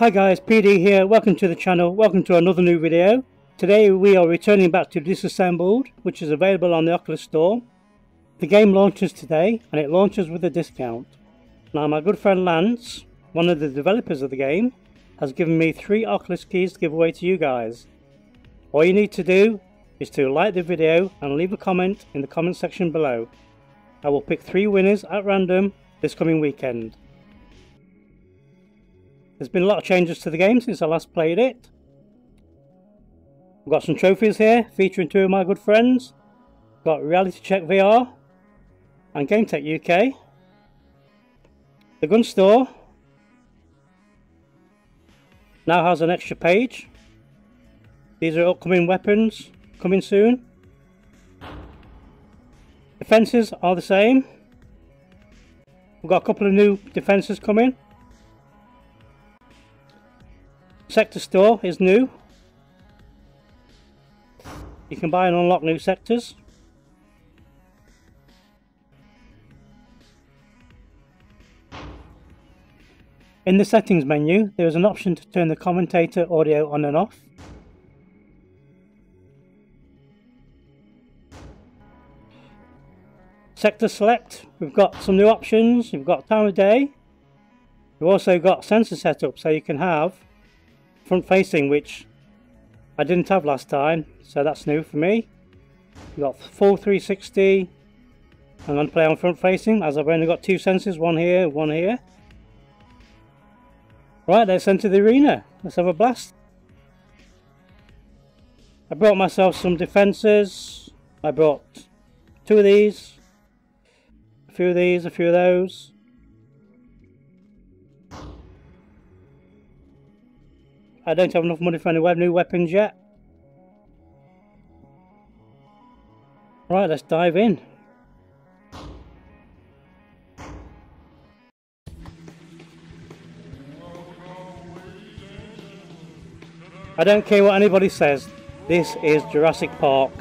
Hi guys, PD here, welcome to the channel, welcome to another new video. Today we are returning back to Disassembled, which is available on the Oculus Store. The game launches today and it launches with a discount. Now my good friend Lance, one of the developers of the game, has given me 3 Oculus keys to give away to you guys. All you need to do is to like the video and leave a comment in the comment section below. I will pick 3 winners at random this coming weekend. There's been a lot of changes to the game since I last played it. I've got some trophies here featuring 2 of my good friends. I've got Reality Check VR and GameTech UK. The gun store now has an extra page. These are upcoming weapons coming soon. Defences are the same. We've got a couple of new defences coming. Sector store is new. You can buy and unlock new sectors. In the settings menu, there is an option to turn the commentator audio on and off. Sector select, we've got some new options. You've got time of day. You've also got sensor setup, so you can have front facing, which I didn't have last time, so that's new for me. You've got full 360. I'm going to play on front facing as I've only got 2 sensors, one here, one here. Right, let's enter the arena. Let's have a blast. I brought myself some defences. I brought 2 of these, a few of these, a few of those. I don't have enough money for any new weapons yet. Right, let's dive in. I don't care what anybody says, this is Jurassic Park.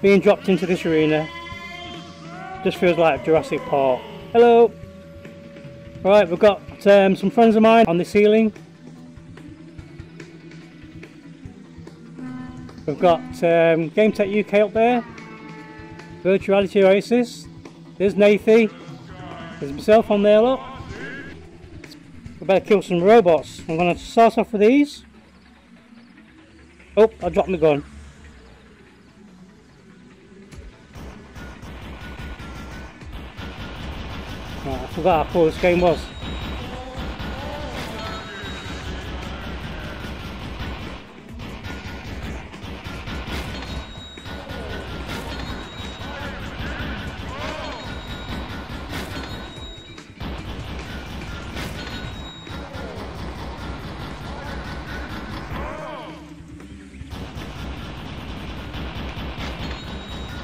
Being dropped into this arena just feels like Jurassic Park. Hello! Right, we've got some friends of mine on the ceiling. We've got GameTech UK up there, Virtuality Oasis, there's Nathie, there's myself on there, look. We better kill some robots. I'm going to start off with these. Oh, I dropped my gun. I forgot how cool this game was.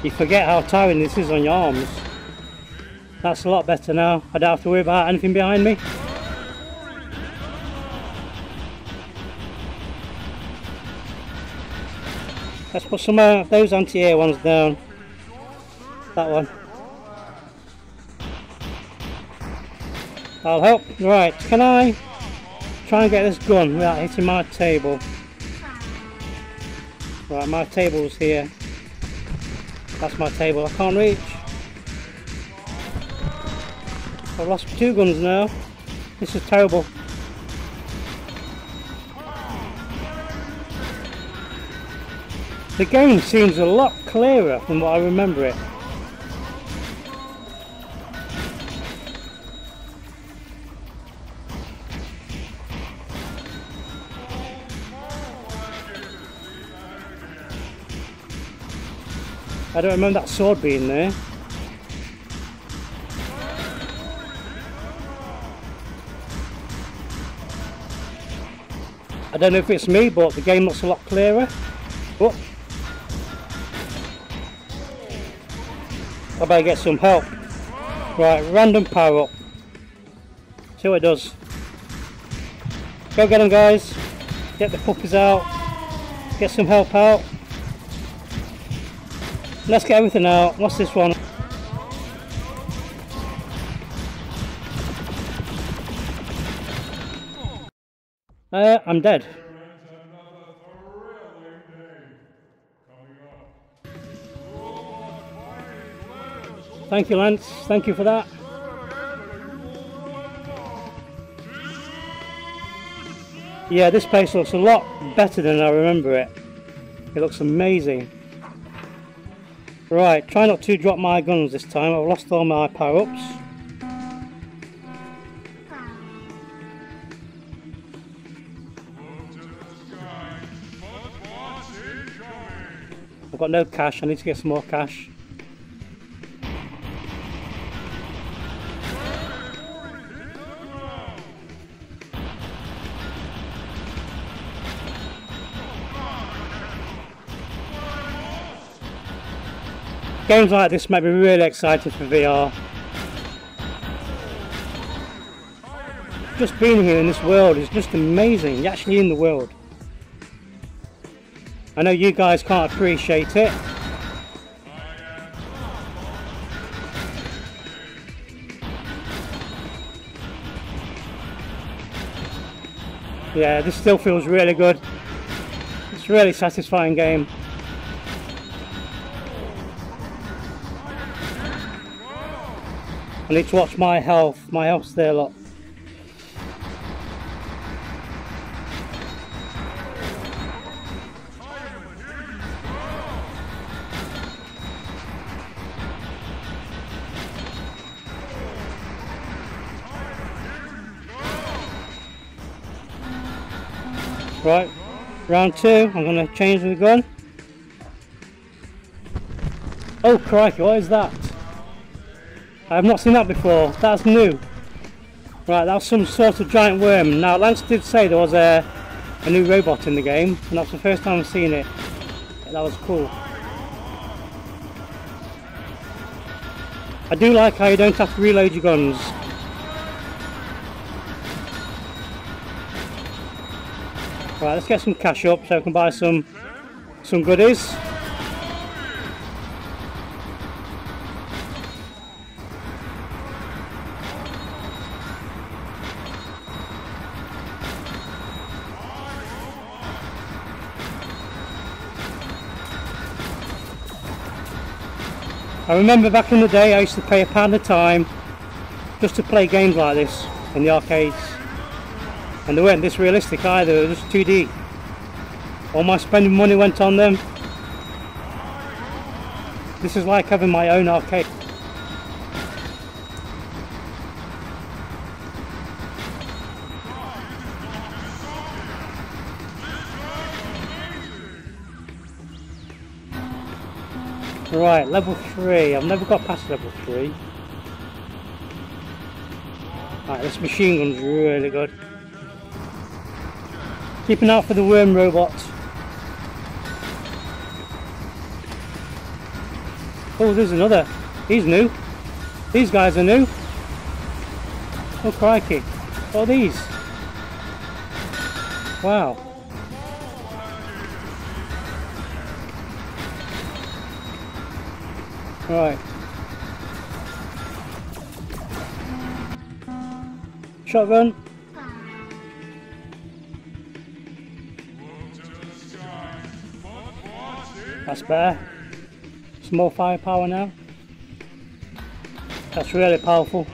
You forget how tiring this is on your arms. That's a lot better now. I don't have to worry about anything behind me. Let's put some of those anti-air ones down. That one. That'll help. Right, can I try and get this gun without hitting my table? Right, my table's here. That's my table I can't reach. I've lost 2 guns now. This is terrible. The game seems a lot clearer than what I remember it. I don't remember that sword being there. I don't know if it's me, but the game looks a lot clearer. Oh. I better get some help. Right, random power up. See what it does. Go get them guys. Get the puppies out. Get some help out. Let's get everything out. What's this one? I'm dead. Thank you, Lance. Thank you for that. Yeah, this place looks a lot better than I remember it. It looks amazing. Right, try not to drop my guns this time. I've lost all my power-ups. I've got no cash. I need to get some more cash. Games like this make me really excited for VR. Just being here in this world is just amazing. You're actually in the world. I know you guys can't appreciate it. Yeah, this still feels really good. It's a really satisfying game. I need to watch my health. My health's there a lot. Right, round two. I'm going to change the gun. Oh crikey, what is that? I have not seen that before. That's new. Right, that's some sort of giant worm. Now, Lance did say there was a new robot in the game, and that's the first time I've seen it. That was cool. I do like how you don't have to reload your guns. Right, let's get some cash up so I can buy some goodies. I remember back in the day I used to pay £1 a time just to play games like this in the arcades, and they weren't this realistic either, they were just 2D. All my spending money went on them. This is like having my own arcade. Right, level 3. I've never got past level 3. Right, this machine gun's really good. Keep an eye out for the worm robot. Oh, there's another. He's new. These guys are new. Oh crikey. What are these? Wow. Right. Shotgun. That's better. Some more firepower now. That's really powerful.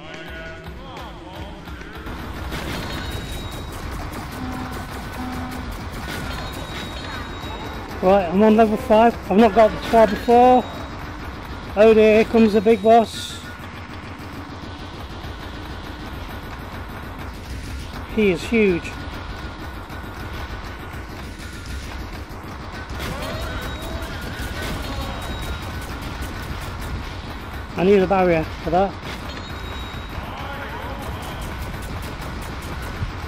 Right, I'm on level 5. I've not got the 12 before. Oh dear, here comes the big boss. He is huge. I need a barrier for that.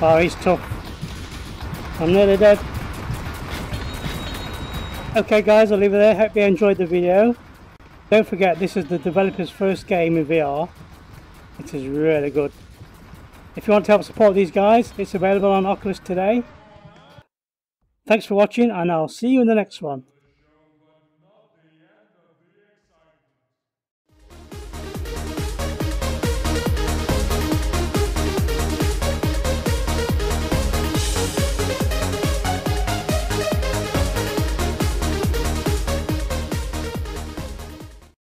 Oh, he's tough. I'm nearly dead. Okay guys, I'll leave it there. Hope you enjoyed the video. Don't forget, this is the developer's first game in VR. It is really good. If you want to help support these guys, it's available on Oculus today. Thanks for watching, and I'll see you in the next one.